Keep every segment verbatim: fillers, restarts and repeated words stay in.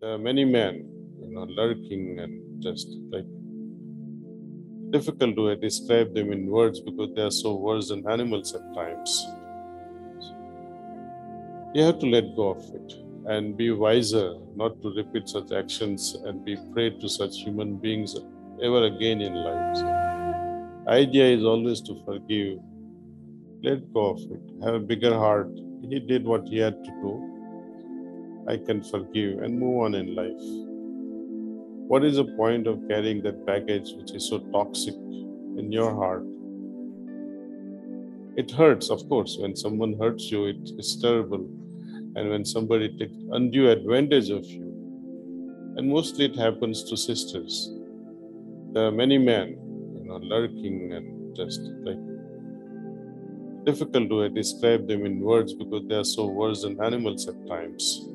There are many men, you know, lurking and just like difficult to describe them in words because they are so worse than animals at times. You have to let go of it and be wiser not to repeat such actions and be prey to such human beings ever again in life. So, idea is always to forgive, let go of it, have a bigger heart. He did what he had to do. I can forgive and move on in life. What is the point of carrying that baggage which is so toxic in your heart? It hurts, of course. When someone hurts you, it is terrible. And when somebody takes undue advantage of you, and mostly it happens to sisters. There are many men, you know, lurking and just like difficult to describe them in words because they are so worse than animals at times.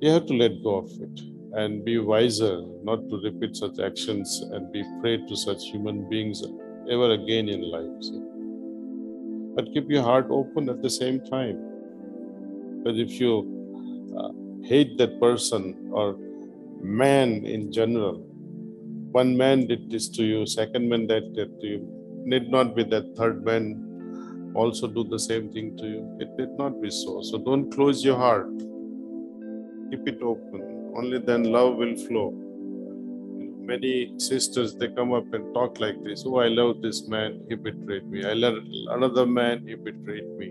You have to let go of it and be wiser not to repeat such actions and be prey to such human beings ever again in life. So, but keep your heart open at the same time. But if you uh, hate that person or man in general, one man did this to you, second man did that to you, need not be that third man also do the same thing to you. It did not be so. So don't close your heart. Keep it open. Only then love will flow. Many sisters, they come up and talk like this. Oh, I love this man, he betrayed me. I love another man, he betrayed me.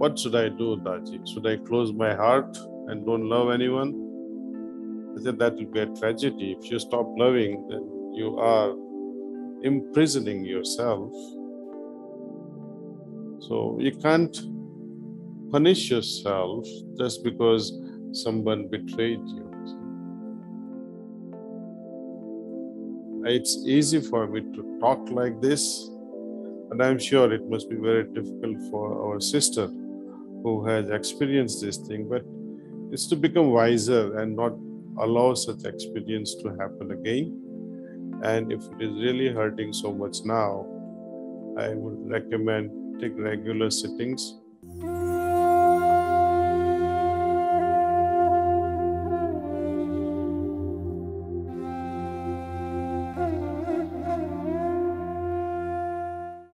What should I do, Daaji? Should I close my heart and don't love anyone? I said that will be a tragedy. If you stop loving, then you are imprisoning yourself. So you can't punish yourself just because someone betrayed you. It's easy for me to talk like this, but I'm sure it must be very difficult for our sister who has experienced this thing. But it's to become wiser and not allow such experience to happen again. And if it is really hurting so much now, I would recommend take regular sittings.